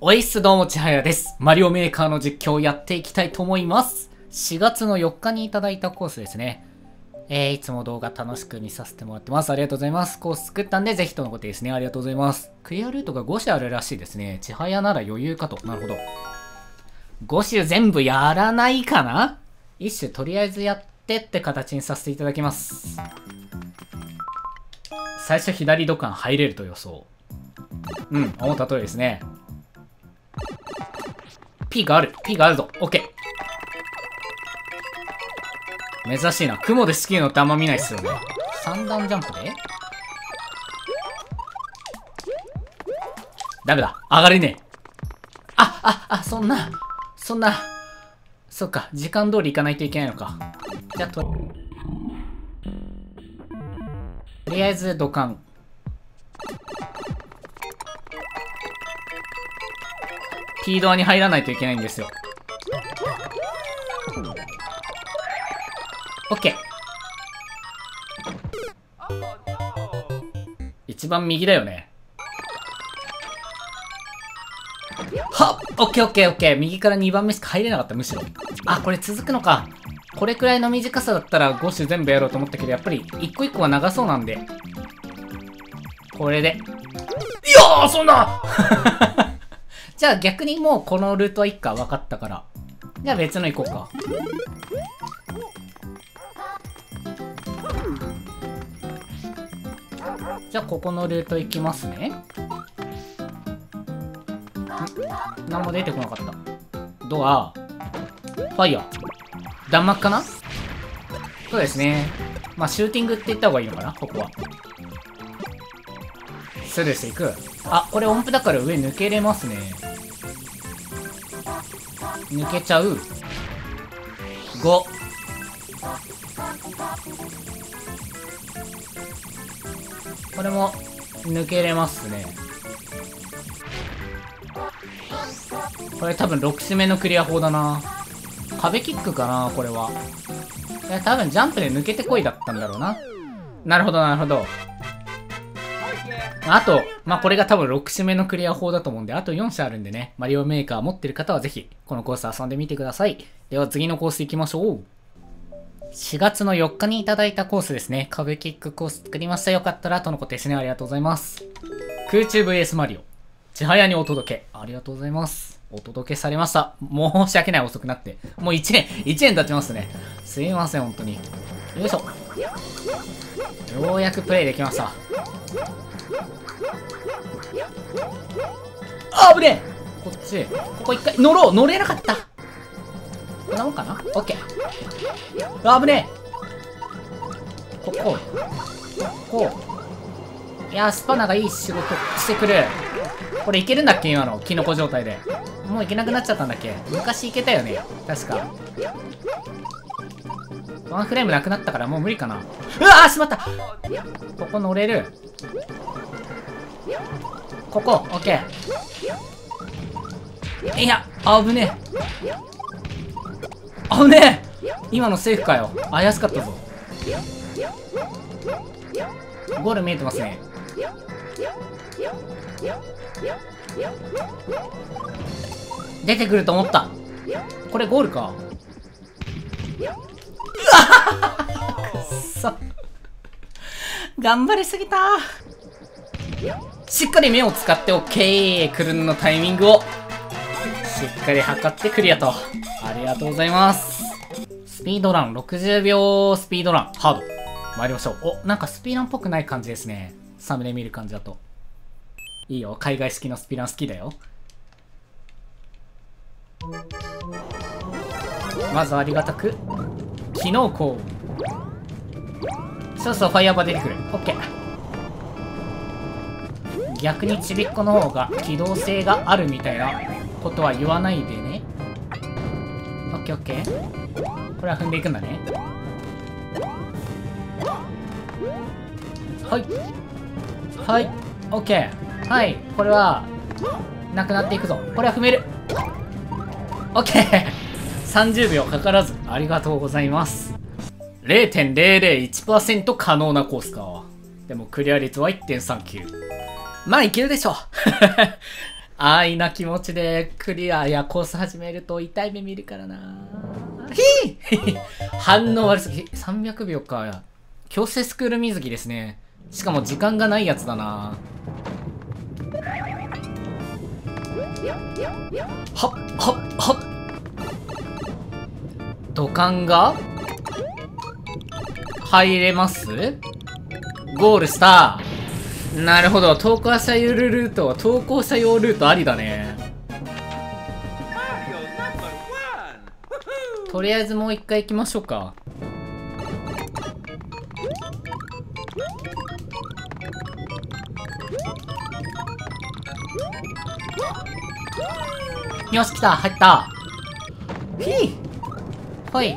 おいっす、どうもちはやです。マリオメーカーの実況をやっていきたいと思います。4月の4日にいただいたコースですね。いつも動画楽しく見させてもらってます。ありがとうございます。コース作ったんで、ぜひとのことですね。ありがとうございます。クリアルートが5種あるらしいですね。ちはやなら余裕かと。なるほど。5種全部やらないかな ?1 種とりあえずやってって形にさせていただきます。最初左土管入れると予想。うん、思った通りですね。P がある。P があるぞ。OK。珍しいな。雲でスキーのってあんま見ないっすよね。三段ジャンプでダメだ。上がれねえ。そんな。そっか。時間通り行かないといけないのか。じゃあ、とりあえず、土管。P ドアに入らないといけないんですよ。OK。一番右だよね。はっ！ OKOKOK。右から2番目しか入れなかった、むしろ。あ、これ続くのか。これくらいの短さだったら5種全部やろうと思ったけど、やっぱり一個一個は長そうなんで。これで。いやー、そんなじゃあ逆にもうこのルートはいっか、分かったから。じゃあ別の行こうか。じゃあここのルート行きますね。何も出てこなかった。ドア、ファイヤー。弾幕かな？そうですね。まあシューティングって言った方がいいのかな、ここは。スルーしていく。あ、これ音符だから上抜けれますね。抜けちゃう。5。これも抜けれますね。これ多分6種目のクリア法だな。壁キックかな、これは。多分ジャンプで抜けてこいだったんだろうな。なるほど、なるほど。あと、まあ、これが多分6種目のクリア法だと思うんで、あと4種あるんでね、マリオメーカー持ってる方はぜひ、このコース遊んでみてください。では次のコース行きましょう。4月の4日にいただいたコースですね。壁キックコース作りました。よかったらとのことですね。ありがとうございます。空中 VS マリオ。ちはやにお届け。ありがとうございます。お届けされました。申し訳ない、遅くなって。もう1年経ちますね。すいません、本当に。よいしょ。ようやくプレイできました。あぶねえ！こっち。ここ一回、乗ろう！乗れなかった！こんなもんかな？オッケー。あぶねえ！ここ。ここ。いやー、スパナがいい仕事してくる。これいけるんだっけ？今のキノコ状態で。もういけなくなっちゃったんだっけ？昔いけたよね。確か。ワンフレームなくなったからもう無理かな。うわー、しまった！ここ乗れる。ここ、オッケー。いや、危ねえ。危ねえ！今のセーフかよ。怪しかったぞ。ゴール見えてますね。出てくると思った。これゴールか。くっそ。頑張りすぎた。しっかり目を使って OK。くるんのタイミングをしっかり測ってクリアと。ありがとうございます。スピードラン、60秒スピードラン、ハード。参りましょう。お、なんかスピードランっぽくない感じですね。サムネ見る感じだと。いいよ。海外式のスピードラン好きだよ。まずありがたく、キノコ。そうそう、ファイヤーバー出てくる。オッケー。逆にちびっこの方が機動性があるみたいなことは言わないでね。オッケーオッケー。これは踏んでいくんだね。はい。はい。オッケー。はい。これは、なくなっていくぞ。これは踏める。オッケー。30秒かからず。ありがとうございます。0.001% 可能なコースか。でもクリア率は 1.39。まあいけるでしょう安易な気持ちでクリアやコース始めると痛い目見るからな。ひぃ反応悪すぎ。300秒か。強制スクール水着ですね。しかも時間がないやつだな。はっはっはっ。土管が入れます？ゴールした。なるほど。投稿者用ルートありだね。とりあえずもう一回行きましょうか。よし、来た、入った。ひぃ。ほい。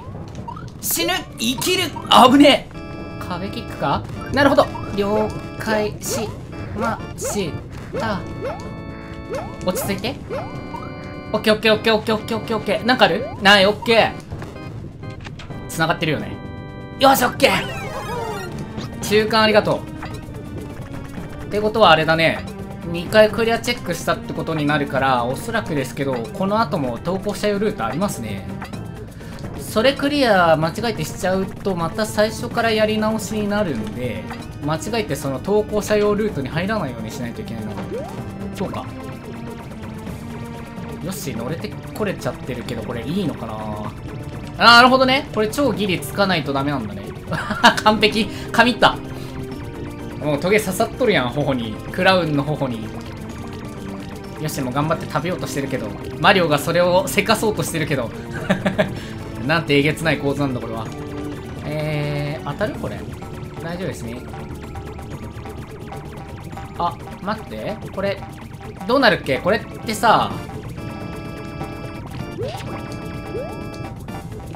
死ぬ、生きる、危ねえ。壁キックか？なるほど。了解しました。落ち着いて。オッケーオッケーオッケーオッケーオッケーオッケーオッケー。なんかある？ない、オッケー。繋がってるよね。よし、オッケー。中間ありがとう。ってことはあれだね。2回クリアチェックしたってことになるから、おそらくですけど、この後も投稿者用ルートありますね。それクリア間違えてしちゃうと、また最初からやり直しになるんで、間違えてその投稿者用ルートに入らないようにしないといけないのか。そうか。よし、乗れてこれちゃってるけど、これいいのかなあ。なるほどね。これ超ギリつかないとダメなんだね。完璧。神った。もうトゲ刺さっとるやん、頬に。クラウンの頬に。よし、もう頑張って食べようとしてるけど、マリオがそれをせかそうとしてるけど。なんてえげつない構図なんだ、これは。当たる？これ。大丈夫ですね。あ、待って。これ、どうなるっけ？これってさ、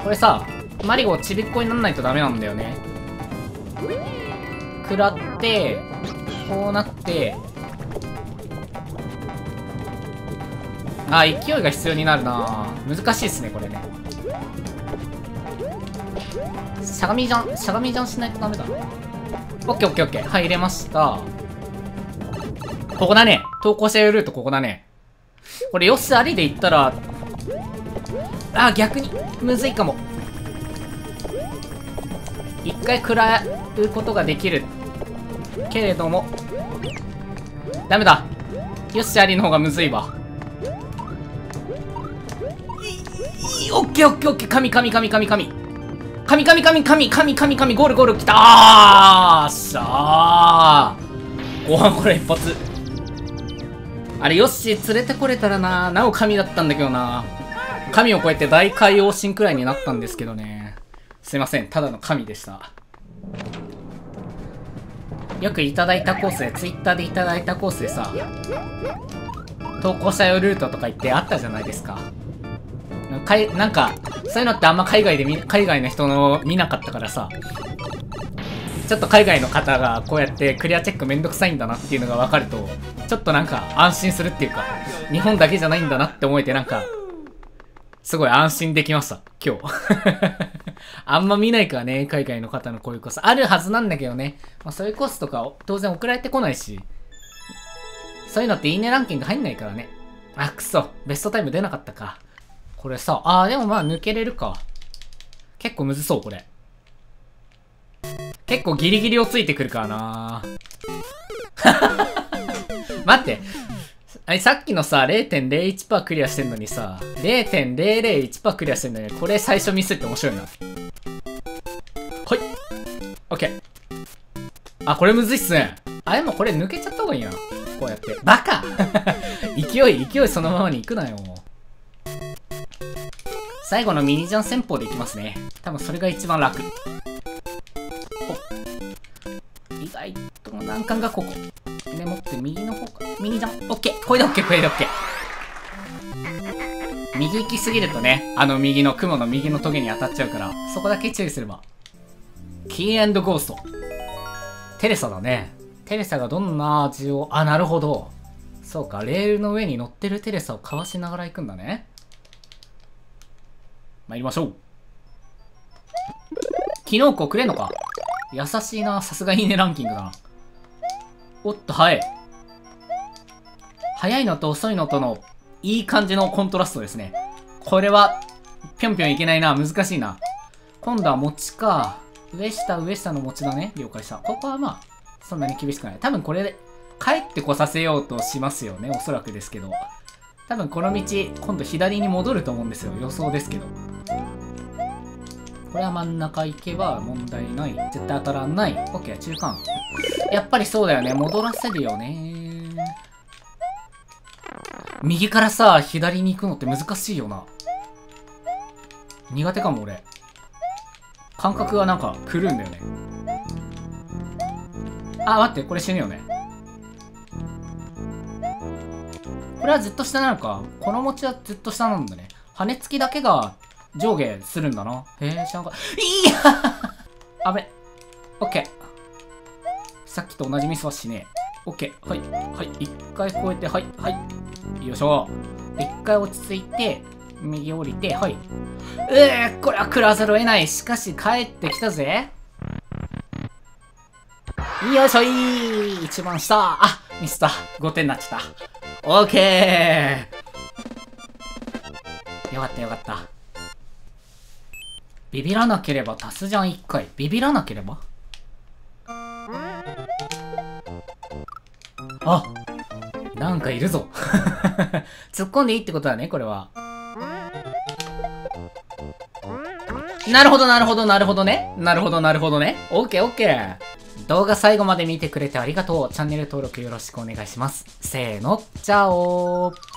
これさ、マリゴちびっこになんないとダメなんだよね。食らって、こうなって、あ、勢いが必要になるな。難しいっすね、これね。しゃがみじゃん、しゃがみじゃんしないとダメだ。オッケーオッケーオッケー。入れました。ここだね。投稿者用ルートここだね。これ、よしありで行ったら、あ、逆に、むずいかも。一回食らうことができる。けれども、ダメだ。よしありの方がむずいわ。オッケーオッケーオッケー。神ゴールゴール。きたー。しゃー。ご飯これ一発。あれ、ヨッシー連れてこれたらな、なお神だったんだけどな。神を超えて大海王神くらいになったんですけどね。すいません、ただの神でした。よくいただいたコースで、ツイッターでいただいたコースでさ、投稿者用ルートとか言ってあったじゃないですか。なんか、そういうのってあんま海外の人の見なかったからさ、ちょっと海外の方がこうやってクリアチェックめんどくさいんだなっていうのが分かると、ちょっとなんか安心するっていうか、日本だけじゃないんだなって思えて、なんか、すごい安心できました、今日。あんま見ないからね、海外の方のこういうコース。あるはずなんだけどね。まあ、そういうコースとか当然送られてこないし、そういうのっていいねランキング入んないからね。あ、くそ。ベストタイム出なかったか。これさ、あーでもまあ抜けれるか。結構むずそう、これ。結構ギリギリをついてくるからな。待って。あれ、さっきのさ、0.01% クリアしてんのにさ、0.001% クリアしてんのに、これ最初ミスって面白いな。はい。オッケー。あ、これむずいっすね。あれもこれ抜けちゃった方がいいな。こうやって。バカ勢いそのままに行くなよ。最後のミニジャン戦法でいきますね。多分それが一番楽。意外と難関がここ。でもって右の方か。ミニジャン。オッケー。これでオッケー、これでオッケー。右行きすぎるとね、あの右の雲の右のトゲに当たっちゃうから、そこだけ注意すれば。キー&ゴースト。テレサだね。テレサがどんな味を、あ、なるほど。そうか、レールの上に乗ってるテレサをかわしながら行くんだね。参りましょう。キノコくれんのか。優しいな。さすがいいねランキングだな。おっと、はい。速いのと遅いのとのいい感じのコントラストですね。これはぴょんぴょんいけないな。難しいな。今度は持ちか。上下の持ちだね。了解した。ここはまあ、そんなに厳しくない。多分これで帰ってこさせようとしますよね。おそらくですけど。多分この道、今度左に戻ると思うんですよ。予想ですけど。これは真ん中行けば問題ない。絶対当たらない。OK、中間。やっぱりそうだよね。戻らせるよね。右からさ、左に行くのって難しいよな。苦手かも、俺。感覚がなんか狂うんだよね。あ、待って、これ死ぬよね。これはずっと下なのか。この餅はずっと下なんだね。羽根付きだけが、上下するんだな。知らんか。いやあべ。オッケー。さっきと同じミスはしねえ。オッケー。はい。はい。一回越えて、はい。はい。よいしょ。一回落ち着いて、右降りて、はい。これは食らわざるを得ない。しかし、帰ってきたぜ。よいしょいー。一番下。あ、ミスった。5点になっちゃった。オッケー。よかった、よかった。ビビらなければ足すじゃん1回。ビビらなければ、あ、なんかいるぞ突っ込んでいいってことだね、これは。なるほど、なるほど、なるほどね。オッケー、オッケー。動画最後まで見てくれてありがとう。チャンネル登録よろしくお願いします。せーの、チャオー。